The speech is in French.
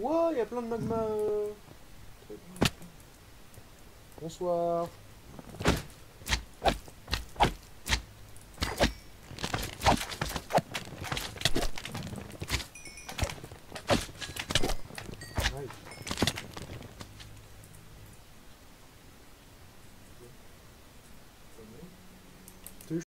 Wow, il y a plein de magma. Bonsoir.